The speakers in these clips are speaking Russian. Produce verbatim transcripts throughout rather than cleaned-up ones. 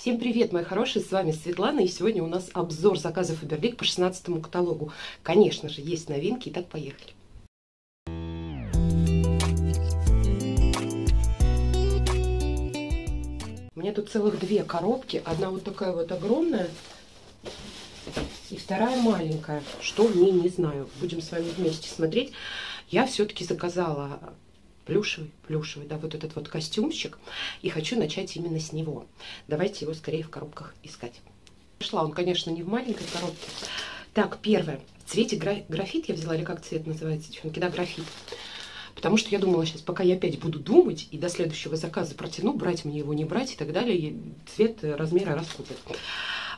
Всем привет, мои хорошие, с вами Светлана, и сегодня у нас обзор заказа Faberlic по шестнадцатому каталогу. Конечно же, есть новинки, итак, поехали. У меня тут целых две коробки, одна вот такая вот огромная, и вторая маленькая, что в ней не знаю, будем с вами вместе смотреть. Я все-таки заказала плюшевый, плюшевый, да, вот этот вот костюмчик. И хочу начать именно с него. Давайте его скорее в коробках искать. Нашла он, конечно, не в маленькой коробке. Так, первое. В цвете гра графит я взяла, или как цвет называется, девчонки, да, графит. Потому что я думала сейчас, пока я опять буду думать, и до следующего заказа протяну, брать мне его, не брать и так далее, цвет размера раскупят.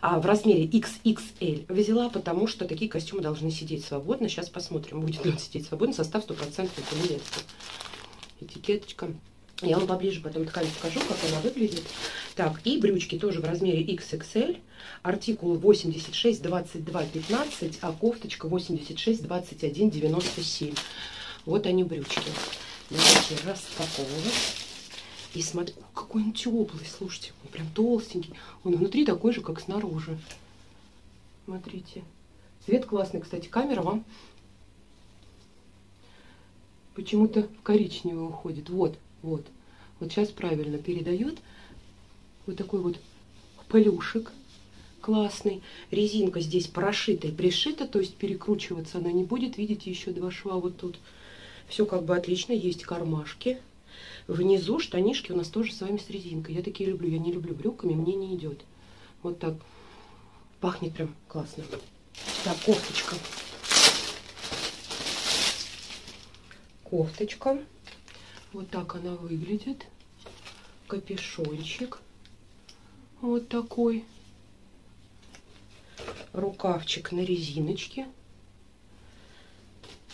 А в размере икс икс эль взяла, потому что такие костюмы должны сидеть свободно. Сейчас посмотрим, будет ли он сидеть свободно. Состав сто процентов итальянский. Этикеточка. Я вам поближе потом ткань покажу, как она выглядит. Так, и брючки тоже в размере икс икс эль. Артикул восемьдесят шесть двадцать два пятнадцать, а кофточка восемьдесят шесть двадцать один девяносто семь. Вот они, брючки. Давайте распаковывать. И смотри, какой он теплый, слушайте. Он прям толстенький. Он внутри такой же, как снаружи. Смотрите. Цвет классный, кстати. Камера вам почему-то в коричневый уходит. Вот, вот. Вот сейчас правильно передает. Вот такой вот плюшек классный. Резинка здесь прошита и пришита, то есть перекручиваться она не будет. Видите, еще два шва вот тут. Все как бы отлично. Есть кармашки. Внизу штанишки у нас тоже с вами с резинкой. Я такие люблю. Я не люблю брюками, мне не идет. Вот так. Пахнет прям классно. Так, кофточка. Кофточка. Вот так она выглядит. Капюшончик. Вот такой. Рукавчик на резиночке.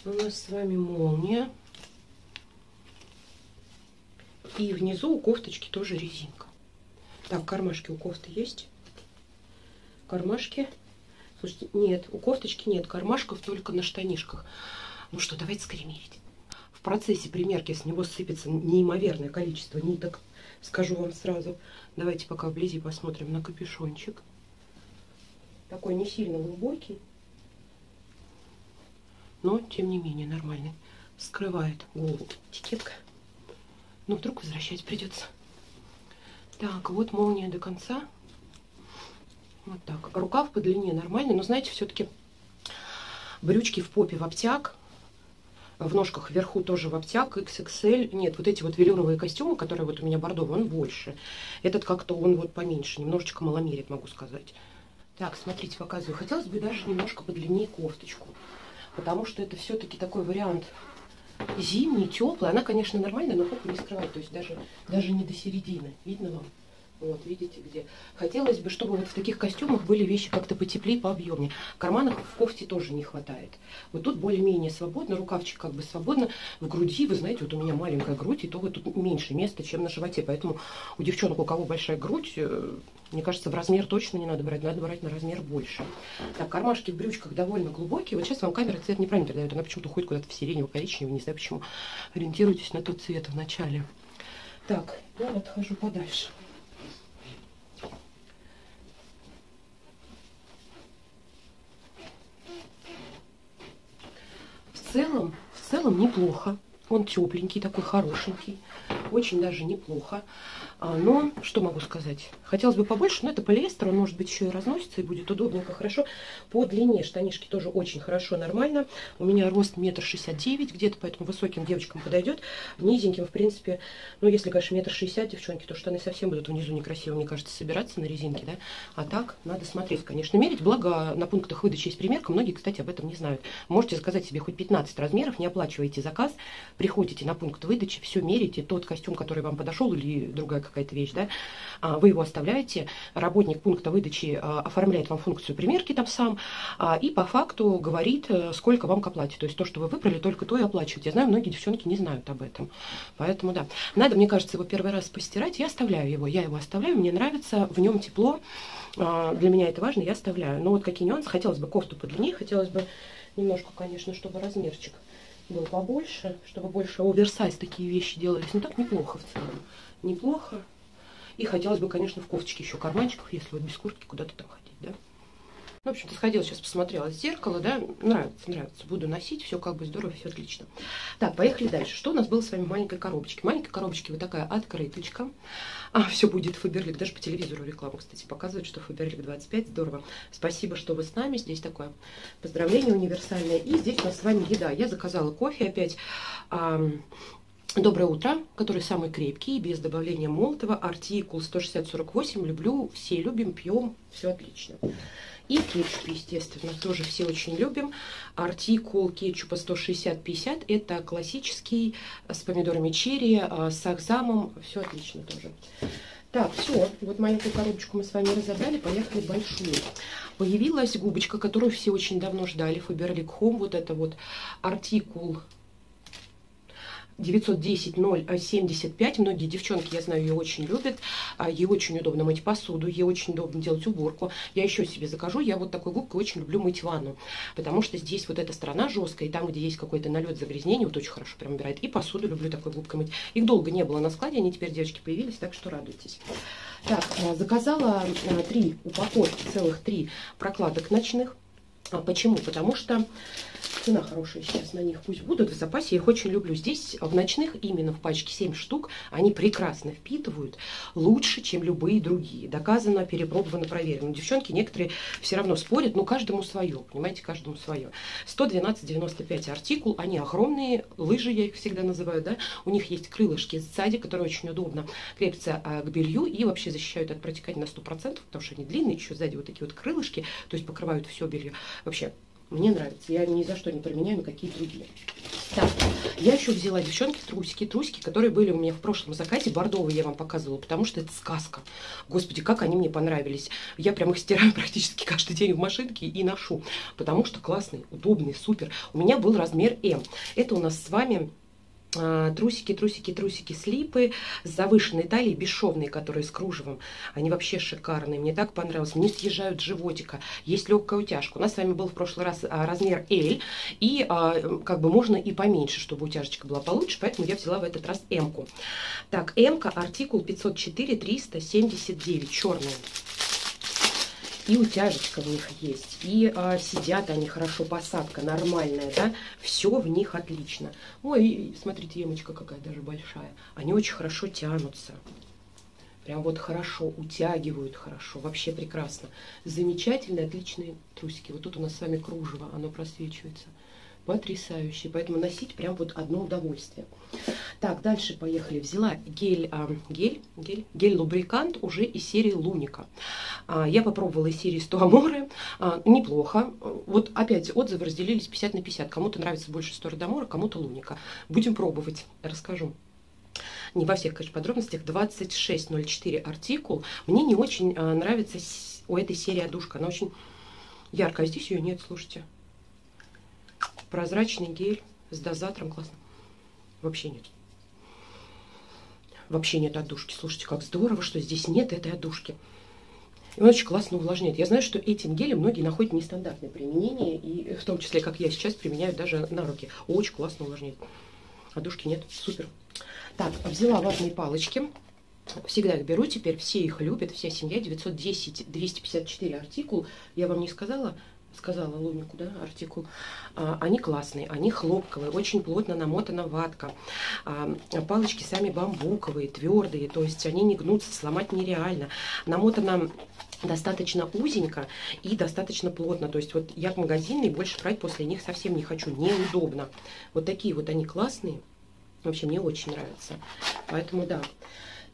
У нас с вами молния. И внизу у кофточки тоже резинка. Так, кармашки у кофты есть? Кармашки? Слушайте, нет, у кофточки нет кармашков, только на штанишках. Ну что, давайте скримерить. В процессе примерки с него сыпется неимоверное количество ниток, скажу вам сразу. Давайте пока вблизи посмотрим на капюшончик. Такой не сильно глубокий, но тем не менее нормальный. Скрывает голову этикетка, но вдруг возвращать придется. Так, вот молния до конца. Вот так. Рукав по длине нормальный, но знаете, все-таки брючки в попе в обтяг. В ножках вверху тоже в обтяг, икс икс эль. Нет, вот эти вот велюровые костюмы, которые вот у меня бордовые, он больше. Этот как-то он вот поменьше, немножечко маломерит, могу сказать. Так, смотрите, показываю. Хотелось бы даже немножко подлиннее кофточку, потому что это все-таки такой вариант зимний, теплый. Она, конечно, нормальная, но попу не скрывает, то есть даже, даже не до середины. Видно вам? Вот, видите, где. Хотелось бы, чтобы вот в таких костюмах были вещи как-то потеплее, пообъемнее. Карманов в кофте тоже не хватает. Вот тут более-менее свободно, рукавчик как бы свободно. В груди, вы знаете, вот у меня маленькая грудь, и то вот тут меньше места, чем на животе. Поэтому у девчонок, у кого большая грудь, мне кажется, в размер точно не надо брать, надо брать на размер больше. Так, кармашки в брючках довольно глубокие. Вот сейчас вам камера цвет неправильно передает, она почему-то уходит куда-то в сиреневый, коричневый, не знаю почему. Ориентируйтесь на тот цвет в начале. Так, я отхожу подальше. В целом, в целом неплохо. Он тепленький, такой хорошенький. Очень даже неплохо. Но, что могу сказать? Хотелось бы побольше, но это полиэстер. Он, может быть, еще и разносится, и будет удобненько, хорошо. По длине штанишки тоже очень хорошо, нормально. У меня рост метр шестьдесят девять где-то, поэтому высоким девочкам подойдет. Низеньким, в принципе, ну, если, конечно, метр шестьдесят, девчонки, то штаны совсем будут внизу некрасиво, мне кажется, собираться на резинке, да. А так надо смотреть, конечно, мерить. Благо, на пунктах выдачи есть примерка. Многие, кстати, об этом не знают. Можете заказать себе хоть пятнадцать размеров, не оплачиваете заказ, приходите на пункт выдачи, все мерите, тот костюм, который вам подошел, или другая какая-то вещь, да, вы его оставляете, работник пункта выдачи оформляет вам функцию примерки там сам и по факту говорит, сколько вам к оплате. То есть то, что вы выбрали, только то и оплачиваете. Я знаю, многие девчонки не знают об этом. Поэтому, да, надо, мне кажется, его первый раз постирать. Я оставляю его, я его оставляю, мне нравится, в нем тепло. Для меня это важно, я оставляю. Но вот какие нюансы. Хотелось бы кофту подлиннее, хотелось бы немножко, конечно, чтобы размерчик был побольше, чтобы больше оверсайз такие вещи делались. Ну так неплохо в целом. Неплохо. И хотелось бы, конечно, в кофточке еще карманчиков, если вот без куртки куда-то там ходить, да. В общем-то, сходила, сейчас посмотрела в зеркало, да, нравится, нравится, буду носить, все как бы здорово, все отлично. Так, поехали дальше. Что у нас было с вами в маленькой коробочке? В маленькой коробочке вот такая открыточка, а, все будет Faberlic, даже по телевизору рекламу, кстати, показывает, что Faberlic двадцать пять, здорово. Спасибо, что вы с нами, здесь такое поздравление универсальное, и здесь у нас с вами еда. Я заказала кофе опять, а, «Доброе утро», который самый крепкий, без добавления молотого, артикул сто шестьдесят сорок восемь, люблю, все любим, пьем, все отлично. И кетчуп, естественно, тоже все очень любим. Артикул кетчупа сто шестьдесят пятьдесят. Это классический, с помидорами черри, с сахзамом. Все отлично тоже. Так, все. Вот маленькую коробочку мы с вами разобрали. Поехали большую. Появилась губочка, которую все очень давно ждали. Faberlic Home. Вот это вот артикул девятьсот десять ноль семьдесят пять. Многие девчонки, я знаю, ее очень любят. Ей очень удобно мыть посуду, ей очень удобно делать уборку. Я еще себе закажу. Я вот такой губкой очень люблю мыть ванну. Потому что здесь вот эта сторона жесткая, и там, где есть какой-то налет загрязнения, вот очень хорошо прям убирает. И посуду люблю такой губкой мыть. Их долго не было на складе, они теперь, девочки, появились, так что радуйтесь. Так, заказала три упаковки, целых три прокладок ночных. Почему? Потому что цена хорошая сейчас на них, пусть будут в запасе, я их очень люблю. Здесь в ночных, именно в пачке семь штук, они прекрасно впитывают, лучше, чем любые другие. Доказано, перепробовано, проверено. Девчонки некоторые все равно спорят, но каждому свое, понимаете, каждому свое. сто двенадцать девяносто пять артикул, они огромные, лыжи я их всегда называю, да. У них есть крылышки сзади, которые очень удобно крепятся а, к белью и вообще защищают от протекания на сто процентов, потому что они длинные, еще сзади вот такие вот крылышки, то есть покрывают все белье. Вообще, мне нравится. Я ни за что не применяю на какие другие. Так, я еще взяла, девчонки, трусики. Трусики, которые были у меня в прошлом заказе. Бордовые я вам показывала, потому что это сказка. Господи, как они мне понравились. Я прям их стираю практически каждый день в машинке и ношу. Потому что классные, удобные, супер. У меня был размер эм. Это у нас с вами... трусики, трусики, трусики, слипы с завышенной талией, бесшовные, которые с кружевом, они вообще шикарные, мне так понравилось, не съезжают животика, есть легкая утяжка, у нас с вами был в прошлый раз размер эль, и как бы можно и поменьше, чтобы утяжечка была получше, поэтому я взяла в этот раз эмку. Так, эмка, артикул пятьсот четыре триста семьдесят девять, черная. И утяжечка в них есть, и а, сидят они хорошо, посадка нормальная, да, все в них отлично. Ой, смотрите, емочка какая даже большая, они очень хорошо тянутся, прям вот хорошо, утягивают хорошо, вообще прекрасно. Замечательные, отличные трусики, вот тут у нас с вами кружево, оно просвечивается. Потрясающий, поэтому носить прям вот одно удовольствие. Так, дальше поехали. Взяла гель, а, гель, гель, гель-лубрикант уже из серии Луника. А, я попробовала из серии Стоаморы. А, неплохо. Вот опять отзывы разделились пятьдесят на пятьдесят. Кому-то нравится больше Стоамора, кому-то Луника. Будем пробовать, расскажу. Не во всех, конечно, подробностях. двадцать шесть ноль четыре артикул. Мне не очень а, нравится у этой серии одушка. Она очень яркая. Здесь ее нет, слушайте. Прозрачный гель с дозатором, классно. Вообще нет. Вообще нет отдушки. Слушайте, как здорово, что здесь нет этой отдушки. И он очень классно увлажняет. Я знаю, что этим гелем многие находят нестандартное применение, и в том числе, как я сейчас, применяю даже на руки. Очень классно увлажняет. Отдушки нет. Супер. Так, взяла ватные палочки. Всегда их беру теперь. Все их любят. Вся семья. девятьсот десять двести пятьдесят четыре артикул. Я вам не сказала... сказала Лунику, да, артикул. А, они классные, они хлопковые, очень плотно намотана ватка. А, палочки сами бамбуковые, твердые, то есть они не гнутся, сломать нереально. Намотана достаточно узенько и достаточно плотно, то есть вот я в магазине больше брать после них совсем не хочу, неудобно. Вот такие вот они классные, вообще мне очень нравятся, поэтому да.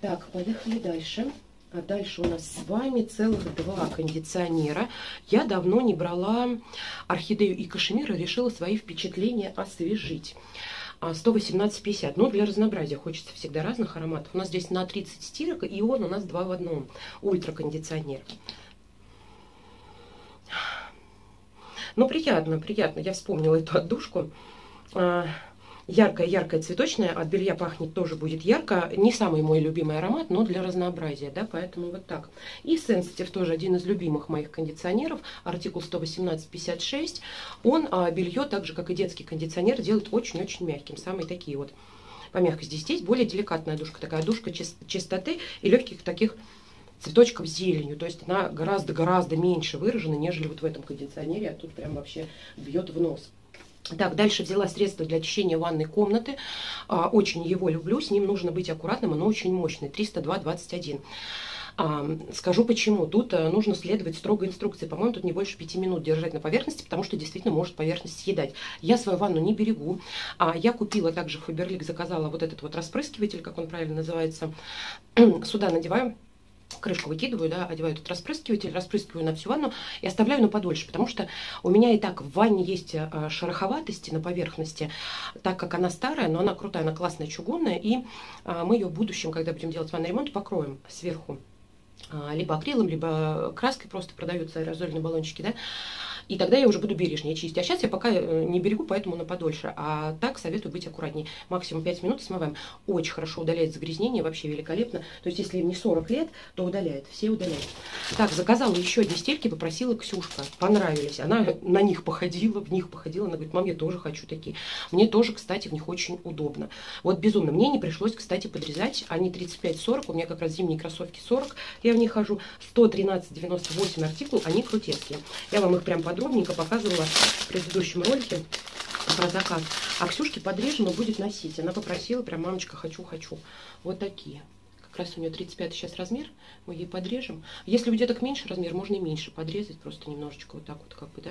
Так, поехали дальше. А дальше у нас с вами целых два кондиционера. Я давно не брала орхидею и кашемир, решила свои впечатления освежить. сто восемнадцать пятьдесят. Но для разнообразия хочется всегда разных ароматов. У нас здесь на тридцать стирок, и он у нас два в одном. Ультракондиционер. Ну, приятно, приятно. Я вспомнила эту отдушку. Яркая-яркая цветочная, от белья пахнет тоже будет ярко. Не самый мой любимый аромат, но для разнообразия, да, поэтому вот так. И Sensitive тоже один из любимых моих кондиционеров, артикул сто восемнадцать пятьдесят шесть. Он а, белье, так же как и детский кондиционер, делает очень-очень мягким. Самые такие вот по мягкости. Здесь более деликатная душка, такая душка чистоты и легких таких цветочков с зеленью. То есть она гораздо-гораздо меньше выражена, нежели вот в этом кондиционере. А тут прям вообще бьет в нос. Так, дальше взяла средство для очищения ванной комнаты. А, очень его люблю. С ним нужно быть аккуратным, оно очень мощное. триста два двадцать один. А, скажу почему. Тут а, нужно следовать строгой инструкции. По-моему, тут не больше пяти минут держать на поверхности, потому что действительно может поверхность съедать. Я свою ванну не берегу. А, я купила также в Faberlic, заказала вот этот вот распрыскиватель, как он правильно называется. Сюда надеваю. Крышку выкидываю, да, одеваю этот распрыскиватель, распрыскиваю на всю ванну и оставляю на подольше, потому что у меня и так в ванне есть шероховатости на поверхности, так как она старая, но она крутая, она классная, чугунная, и мы ее в будущем, когда будем делать ванный ремонт, покроем сверху либо акрилом, либо краской, просто продаются аэрозольные баллончики, да, и тогда я уже буду бережнее чистить. А сейчас я пока не берегу, поэтому на подольше. А так советую быть аккуратней. Максимум пять минут смываем. Очень хорошо удаляет загрязнение, вообще великолепно. То есть, если им не сорок лет, то удаляет. Все удаляют. Так, заказала еще одни стельки, попросила Ксюшка. Понравились. Она на них походила, в них походила. Она говорит, мам, я тоже хочу такие. Мне тоже, кстати, в них очень удобно. Вот безумно. Мне не пришлось, кстати, подрезать. Они тридцать пять сорок. У меня как раз зимние кроссовки сорок. Я в них хожу. сто тринадцать девяносто восемь артикул. Они крутецкие. Я вам их прям подумала. Подробненько показывала в предыдущем ролике про заказ. А Ксюшке подрежу, но будет носить. Она попросила, прям, мамочка, хочу, хочу. Вот такие. Как раз у нее тридцать пять сейчас размер. Мы ей подрежем. Если у деток меньше размер, можно и меньше подрезать. Просто немножечко вот так вот, как бы, да.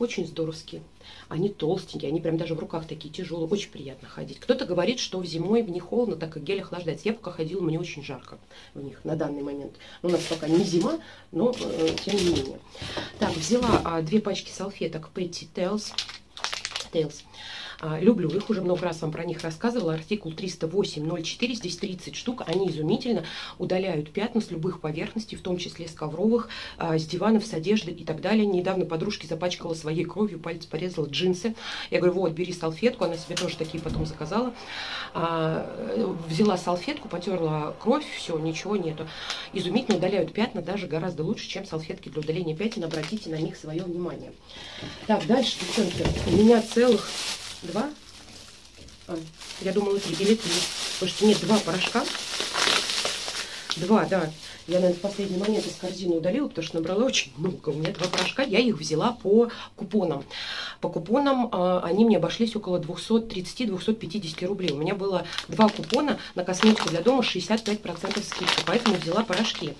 Очень здоровские. Они толстенькие. Они прям даже в руках такие тяжелые. Очень приятно ходить. Кто-то говорит, что зимой в них холодно, так как гель охлаждается. Я пока ходила, мне очень жарко в них на данный момент. Ну, у нас пока не зима, но э, тем не менее. Так, взяла а, две пачки салфеток Petty Tales. Tales. Люблю их, уже много раз вам про них рассказывала. Артикул триста восемь ноль четыре, здесь тридцать штук. Они изумительно удаляют пятна с любых поверхностей, в том числе с ковровых, с диванов, с одежды и так далее. Недавно подружке запачкала своей кровью, палец порезала, джинсы. Я говорю, вот, бери салфетку. Она себе тоже такие потом заказала. Взяла салфетку, потерла кровь, все, ничего нету. Изумительно удаляют пятна, даже гораздо лучше, чем салфетки для удаления пятен. Обратите на них свое внимание. Так, дальше, девчонки, у меня целых два, а, я думала три или три, потому что нет, два порошка, два, да, я, наверное, в последний момент из корзины удалила, потому что набрала очень много, у меня два порошка, я их взяла по купонам, по купонам а, они мне обошлись около двухсот тридцати — двухсот пятидесяти рублей, у меня было два купона на косметику для дома, шестьдесят пять процентов скидка, поэтому взяла порошки.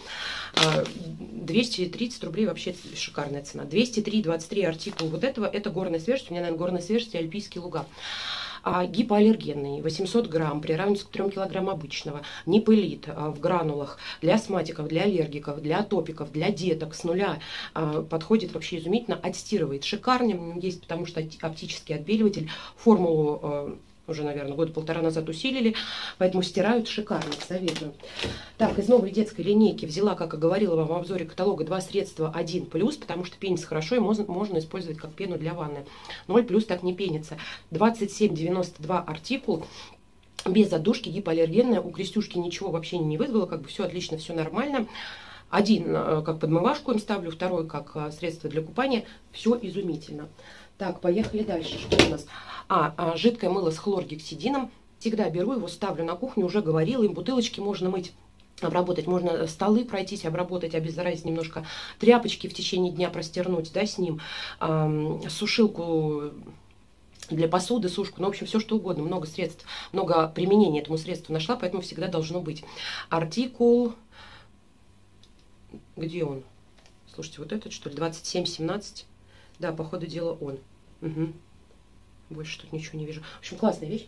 двести тридцать рублей вообще шикарная цена. двести три двадцать три артикул вот этого. Это горная свежесть. У меня, наверное, горная свежесть и альпийские луга. А, гипоаллергенный, восемьсот грамм, приравнивается к трём килограммам обычного, не пылит, а, в гранулах, для астматиков, для аллергиков, для атопиков, для деток, с нуля а, подходит вообще изумительно, отстирывает шикарно, есть потому что оптический отбеливатель, формулу а, уже, наверное, года полтора назад усилили, поэтому стирают шикарно, советую. Так, из новой детской линейки взяла, как и говорила вам в обзоре каталога, два средства один плюс, потому что пенится хорошо и можно, можно использовать как пену для ванны. ноль плюс так не пенится. двадцать семь девяносто два артикул. Без отдушки, гипоаллергенная. У Крестюшки ничего вообще не вызвало, как бы все отлично, все нормально. Один как подмывашку им ставлю, второй как средство для купания. Все изумительно. Так, поехали дальше. Что у нас? А, а жидкое мыло с хлоргексидином. Всегда беру его, ставлю на кухню, уже говорила, им бутылочки можно мыть, обработать, можно столы пройтись, обработать, обеззаразить немножко, тряпочки в течение дня простернуть, да, с ним, а, сушилку для посуды, сушку, ну, в общем, все что угодно, много средств, много применения этому средству нашла, поэтому всегда должно быть. Артикул, где он? Слушайте, вот этот, что ли, двадцать семь семнадцать, да, по ходу дела он, угу. Больше тут ничего не вижу. В общем, классная вещь.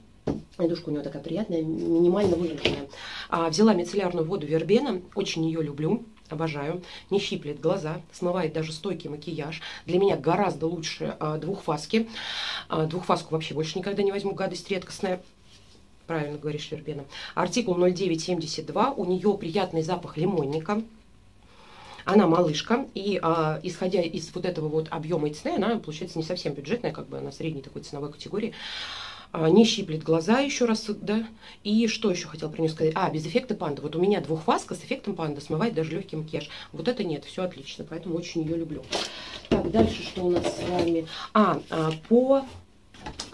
Душка у него такая приятная, минимально выраженная. А, взяла мицеллярную воду вербена. Очень ее люблю, обожаю. Не щиплет глаза, смывает даже стойкий макияж. Для меня гораздо лучше а, двухфаски. А, двухфаску вообще больше никогда не возьму, гадость редкостная. Правильно говоришь, вербена. Артикул ноль девять семьдесят два. У нее приятный запах лимонника. Она малышка, и а, исходя из вот этого вот объема и цены, она получается не совсем бюджетная, как бы она средней такой ценовой категории. А, не щиплет глаза еще раз, да. И что еще хотела про нее сказать? А, без эффекта панда. Вот у меня двухфаска с эффектом панда смывает даже легкий макияж. Вот это нет, все отлично, поэтому очень ее люблю. Так, дальше что у нас с вами? А, а по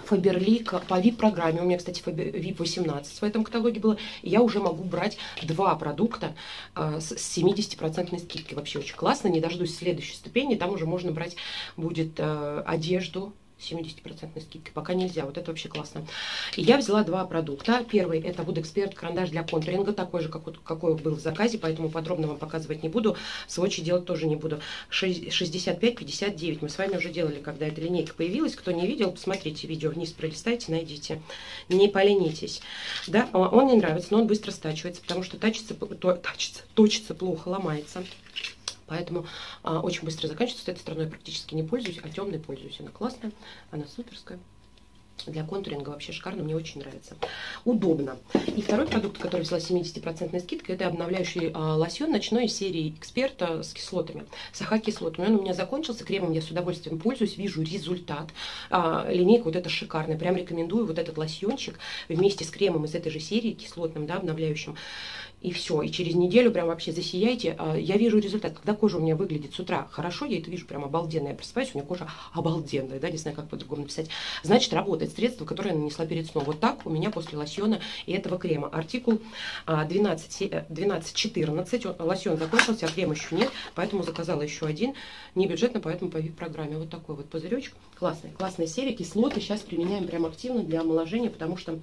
Faberlic по ви ай пи-программе. У меня, кстати, ви ай пи восемнадцать в этом каталоге было. И я уже могу брать два продукта э, с семидесятипроцентной скидкой. Вообще очень классно. Не дождусь следующей ступени. Там уже можно брать будет э, одежду с семидесятипроцентной скидкой. Пока нельзя. Вот это вообще классно. И я взяла два продукта. Первый — это Wood эксперт карандаш для контуринга. Такой же, как вот, какой был в заказе. Поэтому подробно вам показывать не буду. Свотчи делать тоже не буду. шестьдесят пять пятьдесят девять. Мы с вами уже делали, когда эта линейка появилась. Кто не видел, посмотрите видео. Вниз пролистайте, найдите. Не поленитесь. Да, он мне нравится, но он быстро стачивается. Потому что тачится, тачится, точится плохо, ломается. Поэтому а, очень быстро заканчивается. С этой стороной я практически не пользуюсь, а темной пользуюсь. Она классная, она суперская. Для контуринга вообще шикарно, мне очень нравится. Удобно. И второй продукт, который взяла семидесятипроцентной скидкой, это обновляющий а, лосьон ночной серии эксперта с кислотами, с аха-кислотами. Он у меня закончился, кремом я с удовольствием пользуюсь, вижу результат. А, линейка вот эта шикарная, прям рекомендую вот этот лосьончик вместе с кремом из этой же серии, кислотным, да, обновляющим. И все, и через неделю прям вообще засияйте. Я вижу результат, когда кожа у меня выглядит с утра хорошо, я это вижу прям обалденно. Я просыпаюсь, у меня кожа обалденная, да, не знаю, как по-другому написать. Значит, работает средство, которое я нанесла перед сном. Вот так у меня после лосьона и этого крема. Артикул двенадцать четырнадцать. Лосьон закончился, а крема еще нет, поэтому заказала еще один. Не бюджетно, поэтому по ви ай пи-программе. Вот такой вот пузыречек. Классная, классная серия. Кислоты сейчас применяем прям активно для омоложения, потому что...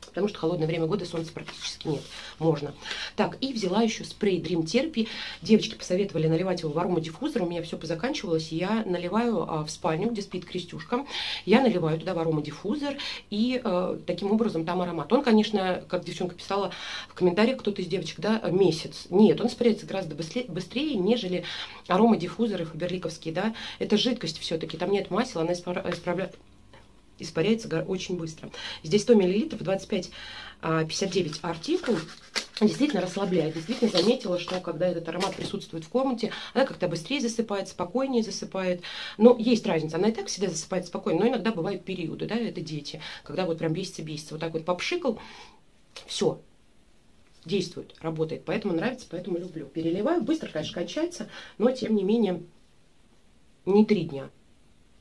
Потому что холодное время года, солнца практически нет. Можно. Так, и взяла еще спрей Dream Therapy. Девочки посоветовали наливать его в аромадиффузор. У меня все позаканчивалось. Я наливаю а, в спальню, где спит Крестюшка. Я наливаю туда в аромадиффузор. И а, таким образом там аромат. Он, конечно, как девчонка писала в комментариях, кто-то из девочек, да, месяц. Нет, он спреется гораздо быстрее, быстрее нежели аромадиффузоры фаберликовские, да. Это жидкость все-таки. Там нет масел, она исправляет... Испаряется очень быстро. Здесь сто миллилитров, двадцать пять пятьдесят девять артикул. Действительно расслабляет. Действительно заметила, что когда этот аромат присутствует в комнате, она как-то быстрее засыпает, спокойнее засыпает. Но есть разница. Она и так всегда засыпает спокойно, но иногда бывают периоды, да, это дети, когда вот прям бесится-бесится. Вот так вот попшикал, все. Действует, работает. Поэтому нравится, поэтому люблю. Переливаю. Быстро, конечно, кончается, но тем не менее не три дня.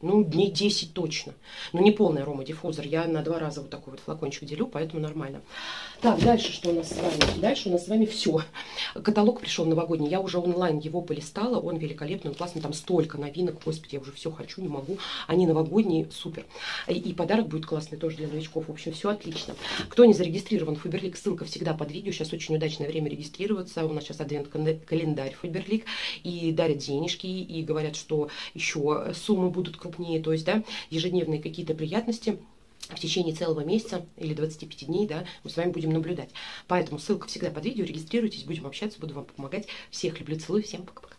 Ну, дней десять точно. Но не полный аромадиффузор. Я на два раза вот такой вот флакончик делю, поэтому нормально. Так, дальше что у нас с вами? Дальше у нас с вами все. Каталог пришел новогодний. Я уже онлайн его полистала. Он великолепный, он классный. Там столько новинок. Господи, я уже все хочу, не могу. Они новогодние, супер. И, и подарок будет классный тоже для новичков. В общем, все отлично. Кто не зарегистрирован в Faberlic, ссылка всегда под видео. Сейчас очень удачное время регистрироваться. У нас сейчас адвент-календарь Faberlic. И дарят денежки. И говорят, что еще суммы будут крупные. То есть, да, ежедневные какие-то приятности в течение целого месяца или двадцати пяти дней, да, мы с вами будем наблюдать. Поэтому ссылка всегда под видео, регистрируйтесь, будем общаться, буду вам помогать. Всех люблю, целую, всем пока-пока.